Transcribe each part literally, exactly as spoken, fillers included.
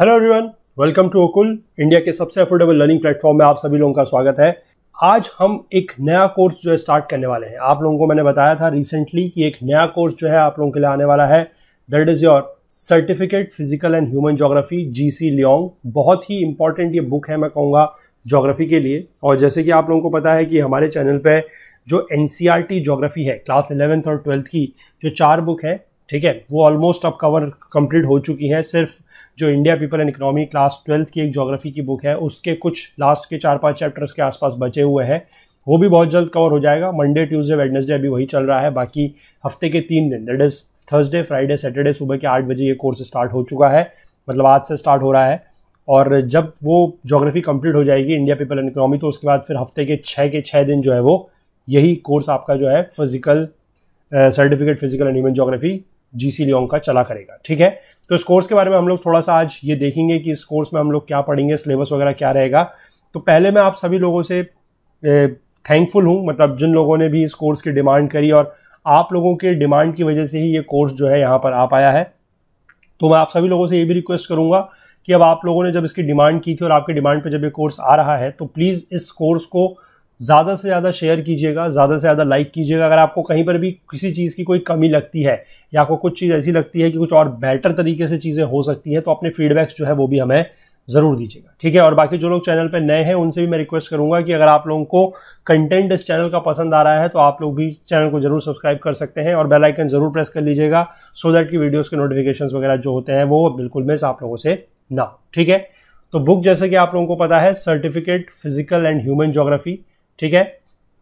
Hello everyone, welcome to ओकुल, India के सबसे affordable learning platform में आप सभी लोगों का स्वागत है। आज हम एक नया कोर्स जो है स्टार्ट करने वाले हैं। आप लोगों को मैंने बताया था रिसेंटली कि एक नया कोर्स जो है आप लोगों के लिए आने वाला है, that is your certificate physical and human geography, G C Leong. बहुत ही इंपॉर्टेंट ये बुक है, मैं कहूँगा ज्योग्राफी के लिए। और जैसे कि आप लोगों को पता है कि हमारे चैनल पर जो N C R T geography है, क्लास इलेवेंथ और ट्वेल्थ की जो चार बुक है, ठीक है, वो ऑलमोस्ट अब कवर कंप्लीट हो चुकी हैं। सिर्फ जो India people and economy class twelfth की एक ज्योग्राफी की बुक है, उसके कुछ लास्ट के चार पांच चैप्टर्स के आसपास बचे हुए हैं, वो भी बहुत जल्द कवर हो जाएगा। मंडे, ट्यूसडे, वेडनेसडे अभी वही चल रहा है। बाकी हफ्ते के तीन दिन, that is Thursday, Friday, Saturday, सुबह के आठ बजे ये कोर्स स्टार्ट हो चुका है, मतलब आज से स्टार्ट हो रहा है। और जब वो ज्योग्राफी कंप्लीट हो जाएगी इंडिया पीपल एंड इकोनॉमी, तो उसके बाद फिर हफ्ते के छः के छः दिन जो है वो यही कोर्स आपका जो है physical certificate physical and human geography GC Leong का चला करेगा, ठीक है। तो इस कोर्स के बारे में हम लोग थोड़ा सा आज ये देखेंगे कि इस कोर्स में हम लोग क्या पढ़ेंगे, सिलेबस वगैरह क्या रहेगा। तो पहले मैं आप सभी लोगों से थैंकफुल हूँ, मतलब जिन लोगों ने भी इस कोर्स की डिमांड करी, और आप लोगों के डिमांड की वजह से ही ये कोर्स जो है यहाँ पर आ पाया है। तो मैं आप सभी लोगों से ये भी रिक्वेस्ट करूँगा कि अब आप लोगों ने जब इसकी डिमांड की थी और आपकी डिमांड पर जब ये कोर्स आ रहा है, तो प्लीज़ इस कोर्स को ज़्यादा से ज़्यादा शेयर कीजिएगा, ज़्यादा से ज़्यादा लाइक कीजिएगा। अगर आपको कहीं पर भी किसी चीज़ की कोई कमी लगती है या आपको कुछ चीज़ ऐसी लगती है कि कुछ और बेटर तरीके से चीज़ें हो सकती हैं, तो अपने फीडबैक्स जो है वो भी हमें ज़रूर दीजिएगा, ठीक है। और बाकी जो लोग चैनल पर नए हैं उनसे भी मैं रिक्वेस्ट करूँगा कि अगर आप लोगों को कंटेंट इस चैनल का पसंद आ रहा है, तो आप लोग भी चैनल को ज़रूर सब्सक्राइब कर सकते हैं और बेल आइकन ज़रूर प्रेस कर लीजिएगा, सो दैट कि वीडियोज़ के नोटिफिकेशन वगैरह जो होते हैं वो बिल्कुल मिस आप लोगों से ना हो, ठीक है। तो बुक जैसे कि आप लोगों को पता है, certificate physical and human geography, ठीक है,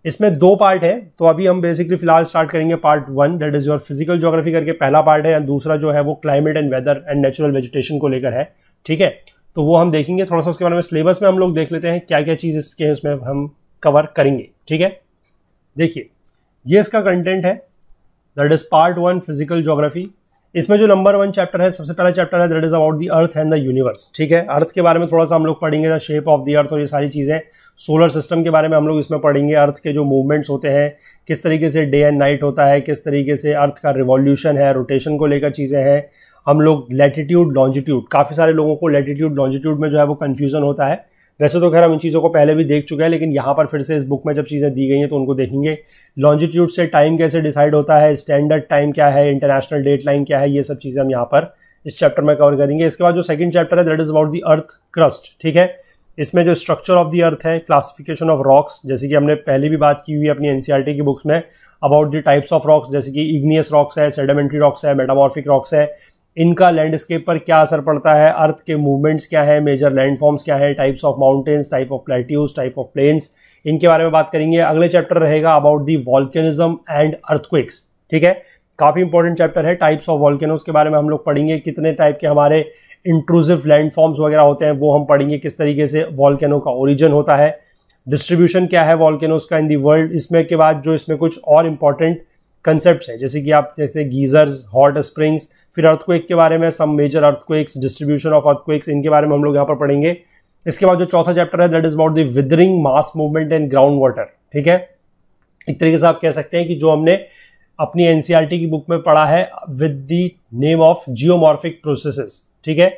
इसमें दो पार्ट है। तो अभी हम बेसिकली फिलहाल स्टार्ट करेंगे part one, that is your physical geography करके पहला पार्ट है, और दूसरा जो है वो climate and weather and natural vegetation को लेकर है, ठीक है। तो वो हम देखेंगे थोड़ा सा, उसके बारे में सिलेबस में हम लोग देख लेते हैं क्या क्या चीज़ इसके उसमें हम कवर करेंगे, ठीक है। देखिए, ये इसका कंटेंट है, that is part one physical geography. इसमें जो नंबर वन चैप्टर है, सबसे पहला चैप्टर है, that is about the earth and the universe, ठीक है। अर्थ के बारे में थोड़ा सा हम लोग पढ़ेंगे, the shape of the earth और ये सारी चीज़ें। सोलर सिस्टम के बारे में हम लोग इसमें पढ़ेंगे, अर्थ के जो मूवमेंट्स होते हैं, किस तरीके से डे एंड नाइट होता है, किस तरीके से अर्थ का रिवॉल्यूशन है, रोटेशन को लेकर चीज़ें हैं। हम लोग लैटिट्यूड, लॉन्जिट्यूड, काफ़ी सारे लोगों को लैटिट्यूड लॉन्जिट्यूड में जो है वो कन्फ्यूज़न होता है। वैसे तो खैर हम इन चीज़ों को पहले भी देख चुके हैं, लेकिन यहाँ पर फिर से इस बुक में जब चीज़ें दी गई हैं तो उनको देखेंगे। लॉन्जिट्यूड से टाइम कैसे डिसाइड होता है, स्टैंडर्ड टाइम क्या है, इंटरनेशनल डेट लाइन क्या है, ये सब चीज़ें हम यहाँ पर इस चैप्टर में कवर करेंगे। इसके बाद जो सेकंड चैप्टर है, that is about the earth crust, ठीक है। इसमें जो स्ट्रक्चर ऑफ द अर्थ है, क्लासिफिकेशन ऑफ रॉक्स, जैसे कि हमने पहले भी बात की हुई है अपनी एन सी आर टी की बुक्स में, about the types of rocks, जैसे कि इग्नियस रॉक्स है, सेडिमेंट्री रॉक्स है, मेटामॉर्फिक रॉक्स है। इनका लैंडस्केप पर क्या असर पड़ता है, अर्थ के मूवमेंट्स क्या है, मेजर लैंडफॉर्म्स क्या है, types of mountains, type of plateaus, type of plains, इनके बारे में बात करेंगे। अगले चैप्टर रहेगा about the volcanism and earthquakes, ठीक है, काफ़ी इंपॉर्टेंट चैप्टर है। टाइप्स ऑफ वॉल्केनोज के बारे में हम लोग पढ़ेंगे, कितने टाइप के हमारे इंट्रूसिव लैंडफॉर्म्स वगैरह होते हैं वो हम पढ़ेंगे, किस तरीके से वॉल्केनो का ओरिजिन होता है, डिस्ट्रीब्यूशन क्या है वॉल्केनोज का इन दी वर्ल्ड। इसमें के बाद जो इसमें कुछ और इंपॉर्टेंट कंसेप्ट्स हैं, जैसे कि आप जैसे गीजर्स, हॉट स्प्रिंग्स, फिर अर्थक्वेक के बारे में, some major earthquakes, distribution of earthquakes, इनके बारे में हम लोग यहाँ पर पढ़ेंगे। इसके बाद जो चौथा चैप्टर है, that is about the weathering, mass movement and ground water, ठीक है। एक तरीके से आप कह सकते हैं कि जो हमने अपनी एनसीईआरटी की बुक में पढ़ा है with the name of geomorphic processes, ठीक है,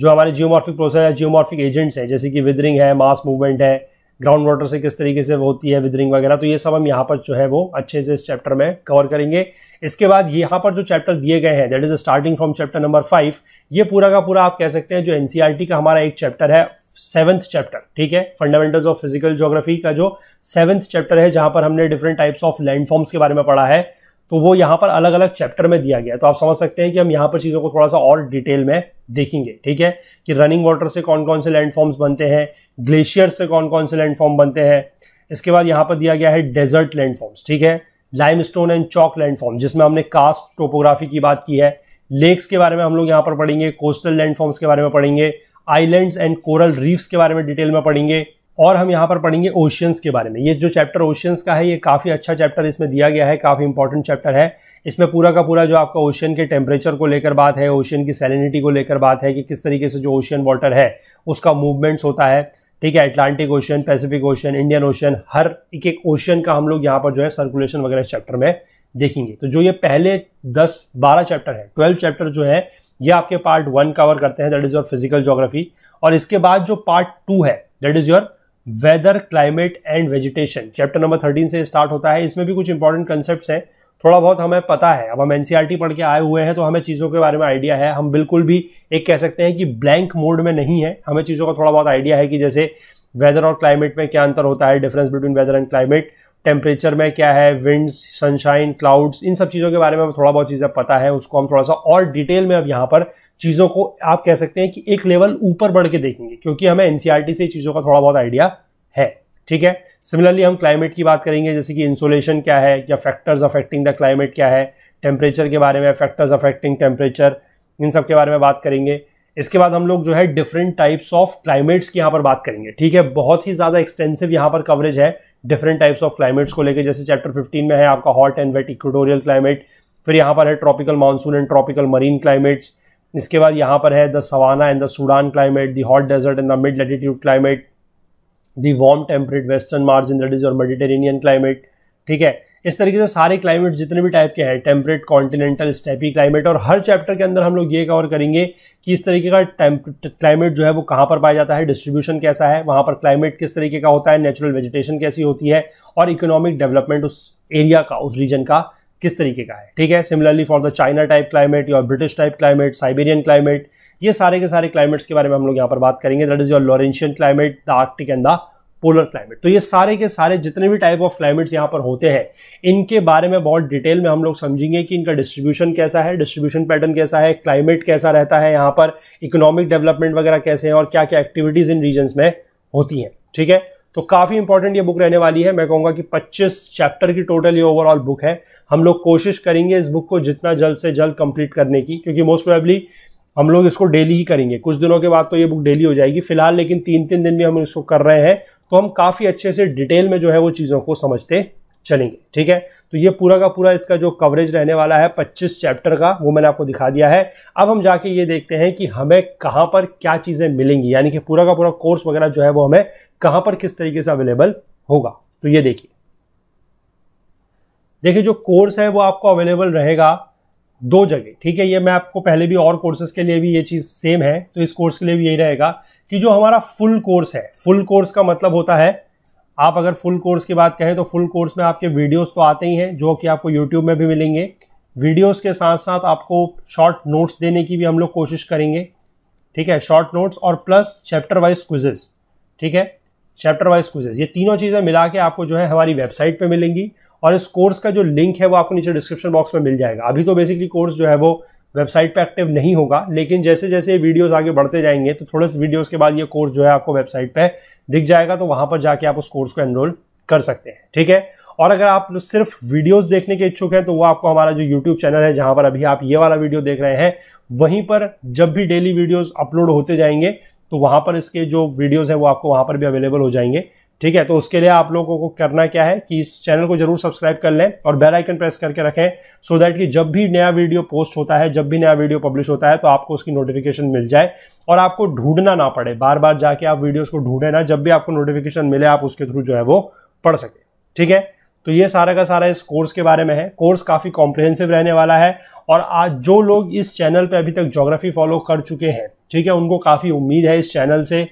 जो हमारे जियोमॉर्फिक प्रोसेस है, जियोमॉर्फिक एजेंट्स हैं, जैसे कि विदरिंग है, मास मूवमेंट है, ग्राउंड वाटर से किस तरीके से होती है विदरिंग वगैरह, तो ये सब हम यहाँ पर जो है वो अच्छे से इस चैप्टर में कवर करेंगे। इसके बाद यहाँ पर जो चैप्टर दिए गए हैं, that is starting from chapter number five, ये पूरा का पूरा आप कह सकते हैं जो एनसीईआरटी का हमारा एक चैप्टर है, सेवंथ चैप्टर, ठीक है, फंडामेंटल्स ऑफ फिजिकल ज्योग्राफी का जो सेवंथ चैप्टर है, जहाँ पर हमने डिफरेंट टाइप्स ऑफ लैंडफॉर्म्स के बारे में पढ़ा है, तो वो यहाँ पर अलग अलग चैप्टर में दिया गया है। तो आप समझ सकते हैं कि हम यहाँ पर चीज़ों को थोड़ा सा और डिटेल में देखेंगे, ठीक है, कि रनिंग वाटर से कौन कौन से लैंडफॉर्म्स बनते हैं, ग्लेशियर से कौन कौन से लैंडफॉर्म बनते हैं। इसके बाद यहाँ पर दिया गया है डेजर्ट लैंडफॉर्म्स, ठीक है, लाइमस्टोन एंड चॉक लैंडफॉर्म, जिसमें हमने कास्ट टोपोग्राफी की बात की है। लेक्स के बारे में हम लोग यहाँ पर पढ़ेंगे, कोस्टल लैंडफॉर्म्स के बारे में पढ़ेंगे, आइलैंड्स एंड कोरल रीफ्स के बारे में डिटेल में पढ़ेंगे, और हम यहाँ पर पढ़ेंगे ओशियंस के बारे में। ये जो चैप्टर ओशियंस का है, ये काफ़ी अच्छा चैप्टर इसमें दिया गया है, काफ़ी इंपॉर्टेंट चैप्टर है। इसमें पूरा का पूरा जो आपका ओशियन के टेम्परेचर को लेकर बात है, ओशियन की सैलिनिटी को लेकर बात है, कि किस तरीके से जो ओशियन वाटर है उसका मूवमेंट्स होता है, ठीक है। Atlantic Ocean, Pacific Ocean, Indian Ocean, हर एक एक ओशियन का हम लोग यहाँ पर जो है सर्कुलेशन वगैरह इस चैप्टर में देखेंगे। तो जो ये पहले दस बारह चैप्टर है, ट्वेल्व चैप्टर जो है ये आपके पार्ट वन कवर करते हैं, that is your physical geography. और इसके बाद जो पार्ट टू है that is your weather, climate and vegetation, chapter number thirteen से स्टार्ट होता है। इसमें भी कुछ इंपॉर्टेंट कंसेप्ट्स हैं, थोड़ा बहुत हमें पता है, अब हम एनसीईआरटी पढ़ के आए हुए हैं तो हमें चीज़ों के बारे में आइडिया है। हम बिल्कुल भी एक कह सकते हैं कि ब्लैंक मोड में नहीं है, हमें चीज़ों का थोड़ा बहुत आइडिया है कि जैसे वेदर और क्लाइमेट में क्या अंतर होता है, difference between weather and climate, temperature में क्या है, विंड्स, सनशाइन, क्लाउड्स, इन सब चीज़ों के बारे में हमें थोड़ा बहुत चीज़ें पता है। उसको हम थोड़ा सा और डिटेल में अब यहाँ पर चीज़ों को आप कह सकते हैं कि एक लेवल ऊपर बढ़ के देखेंगे, क्योंकि हमें एनसीईआरटी से चीज़ों का थोड़ा बहुत आइडिया है। ठीक है, सिमिलरली हम क्लाइमेट की बात करेंगे, जैसे कि इंसुलेशन क्या है या फैक्टर्स अफेक्टिंग द क्लाइमेट क्या है, टेम्परेचर के बारे में, फैक्टर्स अफेक्टिंग टेम्परेचर, इन सब के बारे में बात करेंगे। इसके बाद हम लोग जो है डिफरेंट टाइप्स ऑफ क्लाइमेट्स की यहाँ पर बात करेंगे। ठीक है, बहुत ही ज़्यादा एक्सटेंसिव यहाँ पर कवरेज है डिफरेंट टाइप्स ऑफ क्लाइमेट्स को लेकर, जैसे चैप्टर फिफ्टीन में है आपका hot and wet equatorial climate, फिर यहाँ पर है tropical monsoon and tropical marine climates, इसके बाद यहाँ पर है the savanna and the Sudan climate, the hot desert and the mid latitude climate, the warm temperate western margin that is और मेडिटेरेनियन क्लाइमेट। ठीक है, इस तरीके से सारे क्लाइमेट जितने भी टाइप के हैं, टेम्परेट, कॉन्टिनेंटल, स्टेपी क्लाइमेट, और हर चैप्टर के अंदर हम लोग ये कवर करेंगे कि इस तरीके का क्लाइमेट जो है वो कहाँ पर पाया जाता है, डिस्ट्रीब्यूशन कैसा है, वहाँ पर क्लाइमेट किस तरीके का होता है, नेचुरल वेजिटेशन कैसी होती है, और इकोनॉमिक डेवलपमेंट उस एरिया का, उस रीजन का किस तरीके का है। ठीक है, similarly for the China type climate, your British type climate, Siberian climate, ये सारे के सारे क्लाइमेट्स के बारे में हम लोग यहाँ पर बात करेंगे, that is your Laurentian climate, the Arctic and the polar climate. तो ये सारे के सारे जितने भी टाइप ऑफ क्लाइमेट्स यहाँ पर होते हैं, इनके बारे में बहुत डिटेल में हम लोग समझेंगे कि इनका डिस्ट्रीब्यूशन कैसा है, डिस्ट्रीब्यूशन पैटर्न कैसा है, क्लाइमेट कैसा रहता है, यहाँ पर इकोनॉमिक डेवलपमेंट वगैरह कैसे है, और क्या क्या एक्टिविटीज़ इन रीजन्स में होती हैं। ठीक है, तो काफ़ी इंपॉर्टेंट ये बुक रहने वाली है। मैं कहूँगा कि पच्चीस चैप्टर की टोटल ये ओवरऑल बुक है। हम लोग कोशिश करेंगे इस बुक को जितना जल्द से जल्द कंप्लीट करने की, क्योंकि मोस्ट प्रोबेबली हम लोग इसको डेली ही करेंगे। कुछ दिनों के बाद तो ये बुक डेली हो जाएगी, फिलहाल लेकिन तीन तीन दिन भी हम इसको कर रहे हैं, तो हम काफ़ी अच्छे से डिटेल में जो है वो चीज़ों को समझते चलेंगे। ठीक है, तो ये पूरा का पूरा इसका जो कवरेज रहने वाला है पच्चीस चैप्टर का, वो मैंने आपको दिखा दिया है। अब हम जाके ये देखते हैं कि हमें कहाँ पर क्या चीज़ें मिलेंगी, यानी कि पूरा का पूरा कोर्स वगैरह जो है वो हमें कहाँ पर किस तरीके से अवेलेबल होगा। तो ये देखिए, देखिए जो कोर्स है वो आपको अवेलेबल रहेगा दो जगह। ठीक है, ये मैं आपको पहले भी और कोर्सेज के लिए भी ये चीज़ सेम है, तो इस कोर्स के लिए भी यही रहेगा कि जो हमारा फुल कोर्स है, फुल कोर्स का मतलब होता है, आप अगर फुल कोर्स की बात कहें तो फुल कोर्स में आपके वीडियोस तो आते ही हैं जो कि आपको यूट्यूब में भी मिलेंगे। वीडियोस के साथ साथ आपको शॉर्ट नोट्स देने की भी हम लोग कोशिश करेंगे। ठीक है, शॉर्ट नोट्स और प्लस चैप्टर वाइज क्विजेज। ठीक है, चैप्टर वाइज क्विजेज, ये तीनों चीज़ें मिला के आपको जो है हमारी वेबसाइट पर मिलेंगी। और इस कोर्स का जो लिंक है वो आपको नीचे डिस्क्रिप्शन बॉक्स में मिल जाएगा। अभी तो बेसिकली कोर्स जो है वो वेबसाइट पे एक्टिव नहीं होगा, लेकिन जैसे जैसे वीडियोस आगे बढ़ते जाएंगे तो थोड़े से वीडियोस के बाद ये कोर्स जो है आपको वेबसाइट पे दिख जाएगा, तो वहाँ पर जाके आप उस कोर्स को एनरोल कर सकते हैं। ठीक है, और अगर आप सिर्फ वीडियोस देखने के इच्छुक हैं तो वो आपको हमारा जो यूट्यूब चैनल है, जहाँ पर अभी आप ये वाला वीडियो देख रहे हैं, वहीं पर जब भी डेली वीडियोज़ अपलोड होते जाएंगे तो वहाँ पर इसके जो वीडियोज़ हैं वो आपको वहाँ पर भी अवेलेबल हो जाएंगे। ठीक है, तो उसके लिए आप लोगों को करना क्या है कि इस चैनल को जरूर सब्सक्राइब कर लें और बेल आइकन प्रेस करके रखें, सो दैट कि जब भी नया वीडियो पोस्ट होता है, जब भी नया वीडियो पब्लिश होता है, तो आपको उसकी नोटिफिकेशन मिल जाए और आपको ढूंढना ना पड़े, बार बार जाके आप वीडियोस को ढूंढे ना, जब भी आपको नोटिफिकेशन मिले आप उसके थ्रू जो है वो पढ़ सकें। ठीक है, तो ये सारा का सारा इस कोर्स के बारे में है। कोर्स काफ़ी कॉम्प्रिहेंसिव रहने वाला है, और आज जो लोग इस चैनल पर अभी तक ज्योग्राफी फॉलो कर चुके हैं, ठीक है, उनको काफ़ी उम्मीद है इस चैनल से,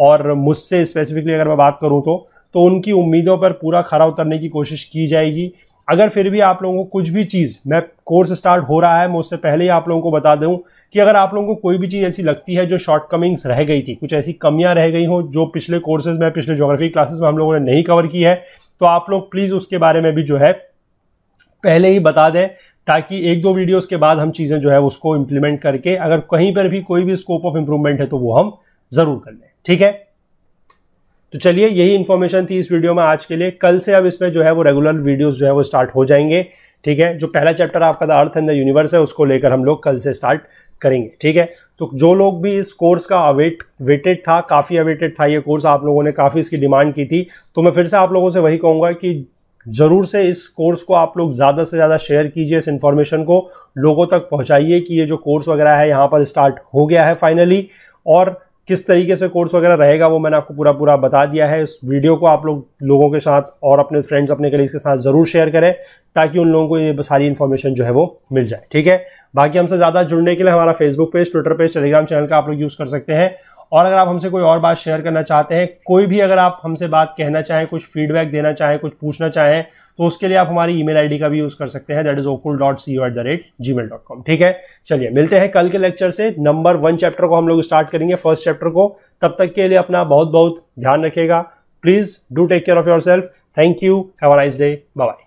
और मुझसे स्पेसिफिकली अगर मैं बात करूं तो तो उनकी उम्मीदों पर पूरा खरा उतरने की कोशिश की जाएगी। अगर फिर भी आप लोगों को कुछ भी चीज़, मैं कोर्स स्टार्ट हो रहा है, मैं उससे पहले ही आप लोगों को बता दूं कि अगर आप लोगों को कोई भी चीज़ ऐसी लगती है जो शॉर्टकमिंग्स रह गई थी, कुछ ऐसी कमियां रह गई हों जो पिछले कोर्सेज में, पिछले ज्योग्राफी क्लासेज में हम लोगों ने नहीं कवर की है, तो आप लोग प्लीज़ उसके बारे में भी जो है पहले ही बता दें, ताकि एक दो वीडियोज़ के बाद हम चीज़ें जो है उसको इम्प्लीमेंट करके अगर कहीं पर भी कोई भी स्कोप ऑफ इम्प्रूवमेंट है तो वो हम ज़रूर कर लें। ठीक है, तो चलिए यही इन्फॉर्मेशन थी इस वीडियो में आज के लिए। कल से अब इसमें जो है वो रेगुलर वीडियोस जो है वो स्टार्ट हो जाएंगे। ठीक है, जो पहला चैप्टर आपका the earth and the universe है, उसको लेकर हम लोग कल से स्टार्ट करेंगे। ठीक है, तो जो लोग भी इस कोर्स का अवेट वेटेड था, काफ़ी अवेटेड था ये कोर्स, आप लोगों ने काफ़ी इसकी डिमांड की थी, तो मैं फिर से आप लोगों से वही कहूँगा कि ज़रूर से इस कोर्स को आप लोग ज़्यादा से ज़्यादा शेयर कीजिए, इस इन्फॉर्मेशन को लोगों तक पहुँचाइए कि ये जो कोर्स वगैरह है यहाँ पर स्टार्ट हो गया है फाइनली, और किस तरीके से कोर्स वगैरह रहेगा वो मैंने आपको पूरा पूरा बता दिया है। इस वीडियो को आप लोग लोगों के साथ और अपने फ्रेंड्स अपने कलीग्स के साथ ज़रूर शेयर करें ताकि उन लोगों को ये सारी इन्फॉर्मेशन जो है वो मिल जाए। ठीक है, बाकी हमसे ज़्यादा जुड़ने के लिए हमारा Facebook page, Twitter page, Telegram channel का आप लोग यूज़ कर सकते हैं। और अगर आप हमसे कोई और बात शेयर करना चाहते हैं, कोई भी अगर आप हमसे बात कहना चाहें, कुछ फीडबैक देना चाहें, कुछ पूछना चाहें, तो उसके लिए आप हमारी ईमेल आईडी का भी यूज़ कर सकते हैं, that is okul dot C O at the rate gmail dot com. ठीक है, चलिए मिलते हैं कल के लेक्चर से। नंबर वन चैप्टर को हम लोग स्टार्ट करेंगे, फर्स्ट चैप्टर को। तब तक के लिए अपना बहुत बहुत ध्यान रखेगा। Please do take care of yourself. Thank you, have a nice day, bye bye.